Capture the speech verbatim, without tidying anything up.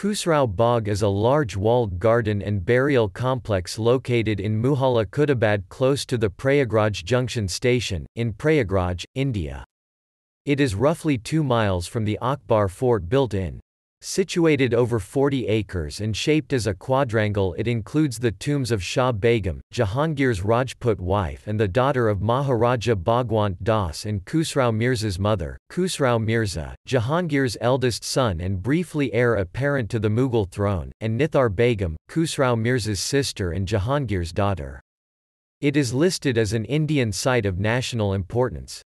Khusrau Bagh is a large walled garden and burial complex located in Mughal Khudabad close to the Prayagraj Junction Station, in Prayagraj, India. It is roughly two miles from the Akbar Fort built in. Situated over forty acres and shaped as a quadrangle, it includes the tombs of Shah Begum, Jahangir's Rajput wife and the daughter of Maharaja Bhagwant Das, and Khusrau Mirza's mother, Khusrau Mirza, Jahangir's eldest son and briefly heir apparent to the Mughal throne, and Nithar Begum, Khusrau Mirza's sister and Jahangir's daughter. It is listed as an Indian Site of National Importance.